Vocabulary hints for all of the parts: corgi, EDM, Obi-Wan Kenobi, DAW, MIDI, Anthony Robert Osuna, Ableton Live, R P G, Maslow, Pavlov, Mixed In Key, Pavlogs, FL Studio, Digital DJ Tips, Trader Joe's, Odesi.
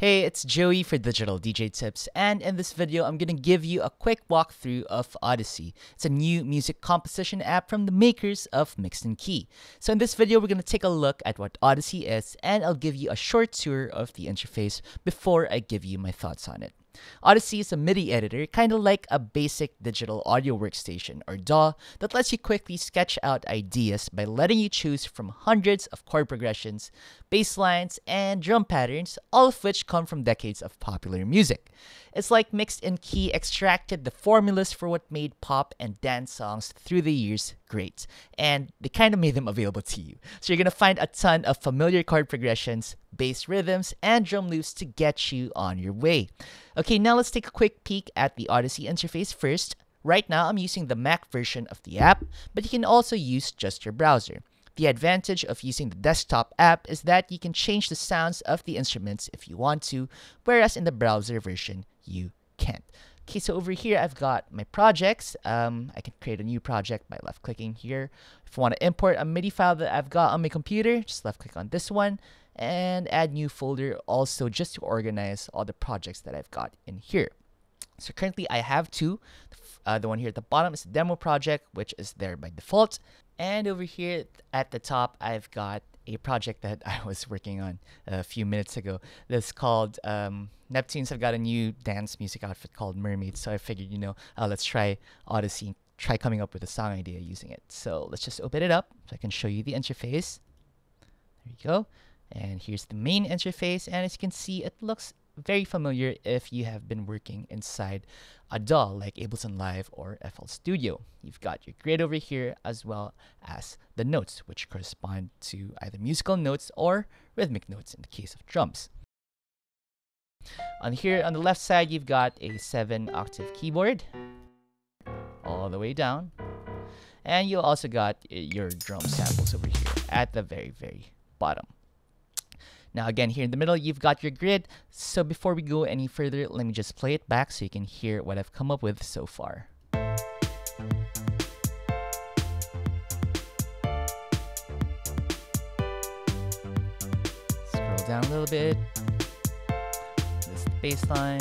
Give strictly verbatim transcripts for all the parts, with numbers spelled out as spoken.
Hey, it's Joey for Digital D J Tips, and in this video, I'm going to give you a quick walkthrough of Odesi. It's a new music composition app from the makers of Mixed In Key. So in this video, we're going to take a look at what Odesi is, and I'll give you a short tour of the interface before I give you my thoughts on it. Odesi is a MIDI editor, kind of like a basic digital audio workstation, or D A W, that lets you quickly sketch out ideas by letting you choose from hundreds of chord progressions, bass lines, and drum patterns, all of which come from decades of popular music. It's like Mixed In Key extracted the formulas for what made pop and dance songs through the years great, and they kind of made them available to you. So you're going to find a ton of familiar chord progressions, bass rhythms, and drum loops to get you on your way. Okay, now let's take a quick peek at the Odesi interface first. Right now, I'm using the Mac version of the app, but you can also use just your browser. The advantage of using the desktop app is that you can change the sounds of the instruments if you want to, whereas in the browser version, you can't. Okay, so over here, I've got my projects. Um, I can create a new project by left-clicking here. If I want to import a MIDI file that I've got on my computer, just left-click on this one and add new folder also just to organize all the projects that I've got in here. So currently I have two. Uh, the one here at the bottom is the demo project, which is there by default. And over here at the top, I've got a project that I was working on a few minutes ago. That's called um, Neptunes. I've got a new dance music outfit called Mermaid. So I figured, you know, uh, let's try Odesi, try coming up with a song idea using it. So let's just open it up so I can show you the interface. There you go. And here's the main interface. And as you can see, it looks very familiar if you have been working inside a D A W like Ableton Live or F L Studio. You've got your grid over here as well as the notes, which correspond to either musical notes or rhythmic notes in the case of drums. On here on the left side, you've got a seven octave keyboard all the way down. And you also got your drum samples over here at the very, very bottom. Now again, here in the middle, you've got your grid. So before we go any further, let me just play it back so you can hear what I've come up with so far. Scroll down a little bit. This is the bass line.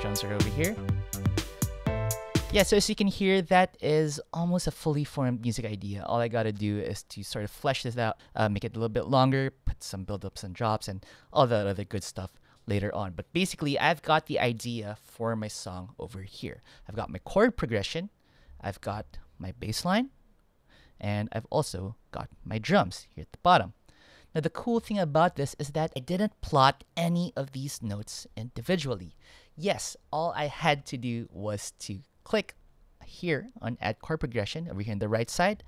Drums are over here. Yeah, so as you can hear, that is almost a fully formed music idea. All I gotta do is to sort of flesh this out, uh, make it a little bit longer, put some build-ups and drops and all that other good stuff later on. But basically, I've got the idea for my song over here. I've got my chord progression, I've got my bass line, and I've also got my drums here at the bottom. Now, the cool thing about this is that I didn't plot any of these notes individually. Yes, all I had to do was to click here on Add Chord Progression over here on the right side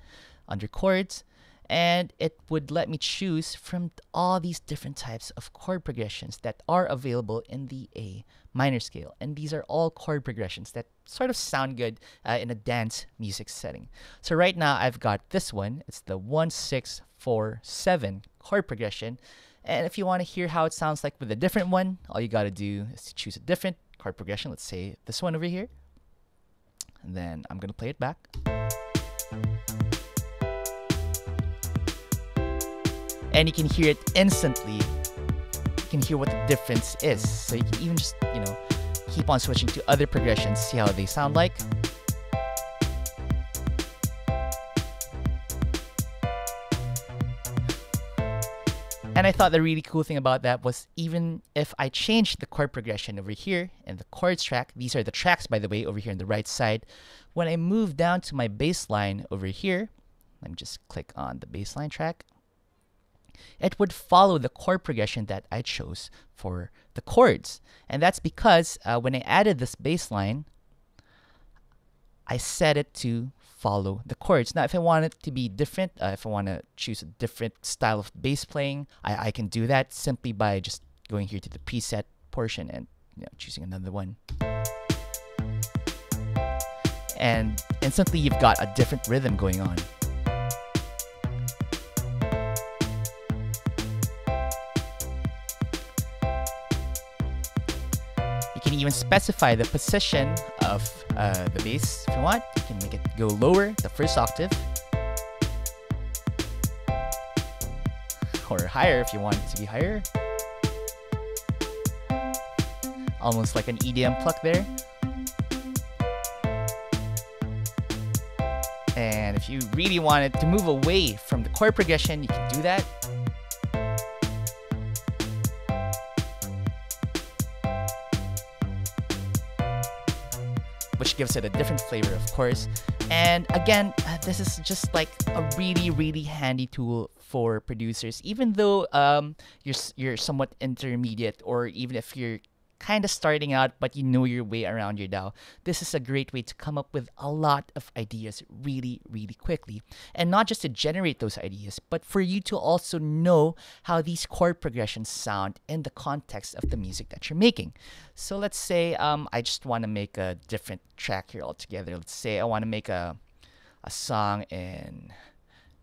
under Chords, and it would let me choose from all these different types of chord progressions that are available in the A minor scale. And these are all chord progressions that sort of sound good uh, in a dance music setting. So right now I've got this one. It's the one six four seven chord progression. And if you want to hear how it sounds like with a different one, all you got to do is to choose a different chord progression. Let's say this one over here. And then I'm going to play it back. And you can hear it instantly. You can hear what the difference is. So you can even just, you know, keep on switching to other progressions, see how they sound like. And I thought the really cool thing about that was even if I changed the chord progression over here in the chords track, these are the tracks, by the way, over here on the right side. When I move down to my bass line over here, let me just click on the bass line track. It would follow the chord progression that I chose for the chords. And that's because uh, when I added this bass line, I set it to follow the chords. Now, if I want it to be different, uh, if I want to choose a different style of bass playing, I, I can do that simply by just going here to the preset portion and, you know, choosing another one. And instantly you've got a different rhythm going on. Even specify the position of uh, the bass if you want. You can make it go lower, the first octave, or higher if you want it to be higher. almost like an E D M pluck there. And if you really wanted to move away from the chord progression, you can do that. Which gives it a different flavor, of course. And again, this is just like a really, really handy tool for producers, even though um, you're, you're somewhat intermediate, or even if you're kind of starting out, but you know your way around your D A W. This is a great way to come up with a lot of ideas really, really quickly. And not just to generate those ideas, but for you to also know how these chord progressions sound in the context of the music that you're making. So let's say um, I just want to make a different track here altogether. Let's say I want to make a, a song in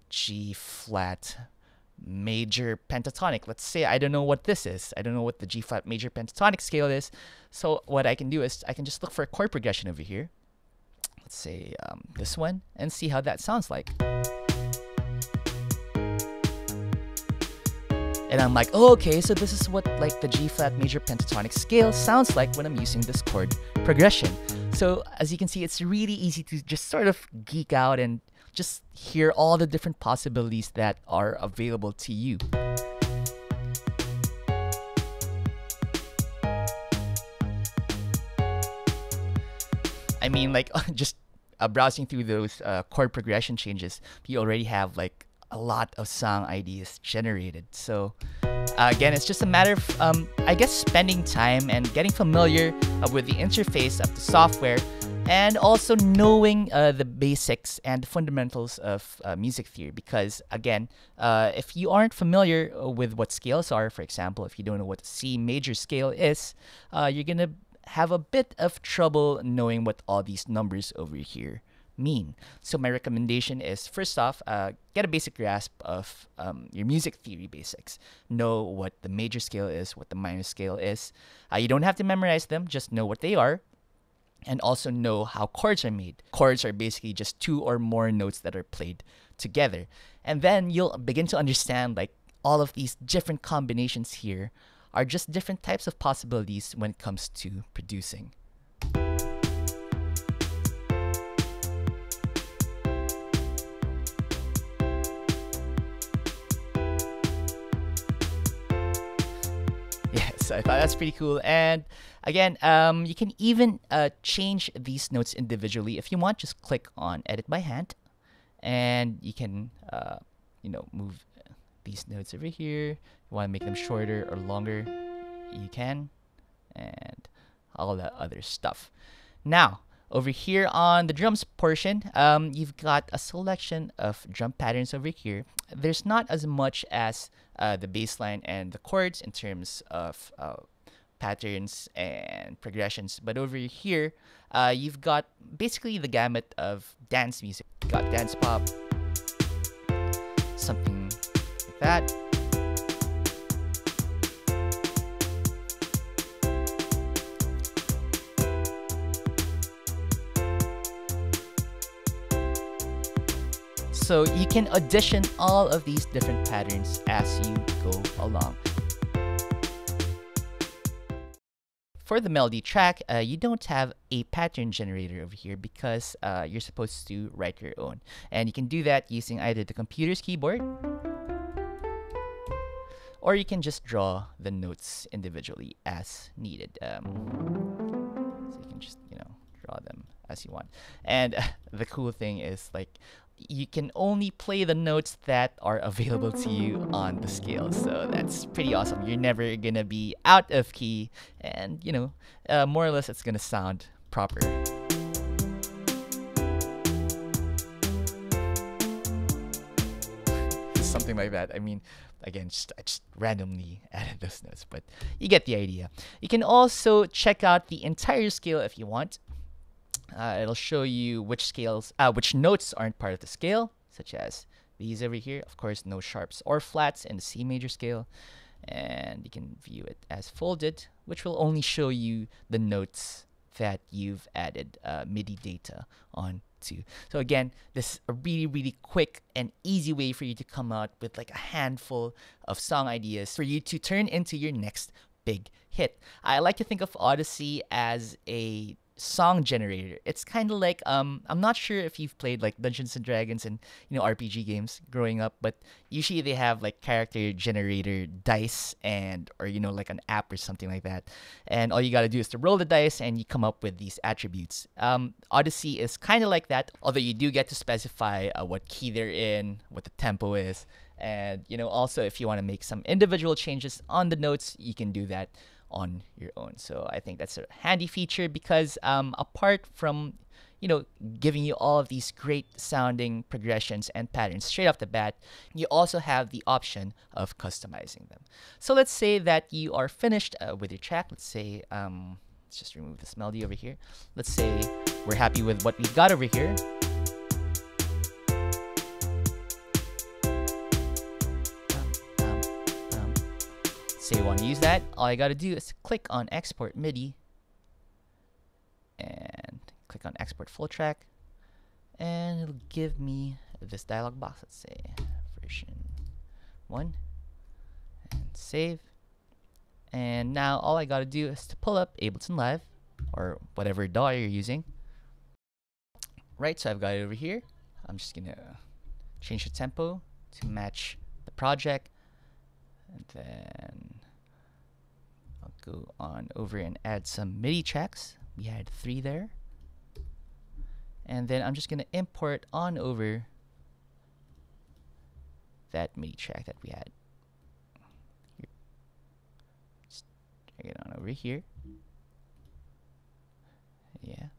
G flat major pentatonic. Let's say I don't know what this is. I don't know what the G flat major pentatonic scale is. So what I can do is I can just look for a chord progression over here. Let's say um, this one, and see how that sounds like. And I'm like, oh, okay, so this is what like the G flat major pentatonic scale sounds like when I'm using this chord progression. So as you can see, it's really easy to just sort of geek out and just hear all the different possibilities that are available to you. I mean, like, just uh, browsing through those uh, chord progression changes, you already have like a lot of song ideas generated. So uh, again, it's just a matter of, um, I guess, spending time and getting familiar uh, with the interface of the software, and also knowing uh, the basics and the fundamentals of uh, music theory. Because again, uh, if you aren't familiar with what scales are, for example, if you don't know what C major scale is, uh, you're going to have a bit of trouble knowing what all these numbers over here mean. So my recommendation is, first off, uh, get a basic grasp of um, your music theory basics. Know what the major scale is, what the minor scale is. Uh, you don't have to memorize them, just know what they are. And also know how chords are made. Chords are basically just two or more notes that are played together. And then you'll begin to understand like all of these different combinations here are just different types of possibilities when it comes to producing. So I thought that's pretty cool. And again, um, you can even uh, change these notes individually if you want. Just click on Edit by Hand, and you can, uh, you know, move these notes over here. If you want to make them shorter or longer, you can, and all that other stuff. Now, over here on the drums portion, um, you've got a selection of drum patterns over here. There's not as much as uh, the bass line and the chords in terms of uh, patterns and progressions. But over here, uh, you've got basically the gamut of dance music. You've got dance pop, something like that. So you can audition all of these different patterns as you go along. For the melody track, uh, you don't have a pattern generator over here because uh, you're supposed to write your own. And you can do that using either the computer's keyboard, or you can just draw the notes individually as needed. Um, so you can just, you know, draw them as you want. And uh, the cool thing is, like, you can only play the notes that are available to you on the scale. So that's pretty awesome. You're never gonna be out of key, and you know, uh, more or less it's gonna sound proper. Something like that. I mean, again, just, I just randomly added those notes, but you get the idea. You can also check out the entire scale if you want. Uh, it'll show you which scales, uh, which notes aren't part of the scale, such as these over here. Of course, no sharps or flats in the C major scale. And you can view it as folded, which will only show you the notes that you've added uh, MIDI data on to. So again, this is a really, really quick and easy way for you to come out with like a handful of song ideas for you to turn into your next big hit. I like to think of Odesi as a song generator. It's kind of like, um, I'm not sure if you've played like Dungeons and Dragons and, you know, R P G games growing up, but usually they have like character generator dice and, or, you know, like an app or something like that. And all you got to do is to roll the dice and you come up with these attributes. Um, Odesi is kind of like that, although you do get to specify uh, what key they're in, what the tempo is. And, you know, also if you want to make some individual changes on the notes, you can do that on your own. So I think that's a handy feature because um, apart from, you know, giving you all of these great sounding progressions and patterns straight off the bat, you also have the option of customizing them. So let's say that you are finished uh, with your track. Let's say, um, let's just remove this melody over here. Let's say we're happy with what we've got over here. Say you want to use that, all I got to do is click on export MIDI and click on export full track, and it'll give me this dialog box. Let's say version one and save. And now all I got to do is to pull up Ableton Live or whatever D A W you're using. Right, so I've got it over here. I'm just going to change the tempo to match the project. And then I'll go on over and add some MIDI tracks. We had three there. And then I'm just going to import on over that MIDI track that we had. Here. Just drag it on over here. Yeah.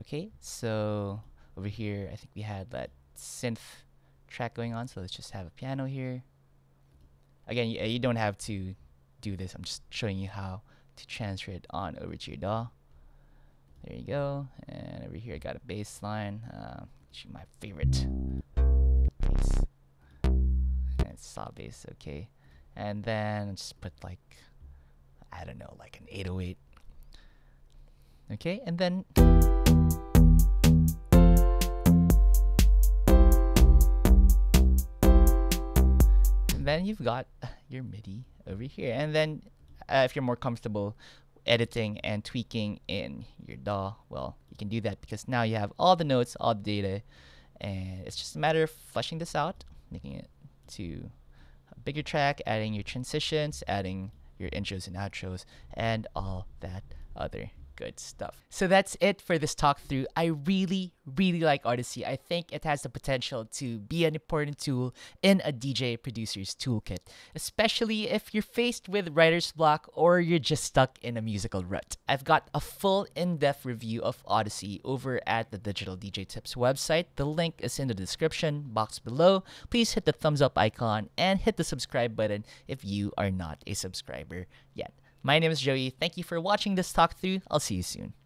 Okay, so over here, I think we had that synth track going on. So let's just have a piano here. Again, you, you don't have to do this. I'm just showing you how to transfer it on over to your D A W. There you go. And over here, I got a bass line. Uh, actually, my favorite bass. And it's saw bass, okay. And then just put like, I don't know, like an eight oh eight. Okay, and then... then you've got your MIDI over here. And then uh, if you're more comfortable editing and tweaking in your D A W, well, you can do that because now you have all the notes, all the data, and it's just a matter of fleshing this out, making it to a bigger track, adding your transitions, adding your intros and outros, and all that other good stuff. So that's it for this talk through. I really, really like Odesi. I think it has the potential to be an important tool in a D J producer's toolkit, especially if you're faced with writer's block or you're just stuck in a musical rut. I've got a full in-depth review of Odesi over at the Digital D J Tips website. The link is in the description box below. Please hit the thumbs up icon and hit the subscribe button if you are not a subscriber yet. My name is Joey. Thank you for watching this talk through. I'll see you soon.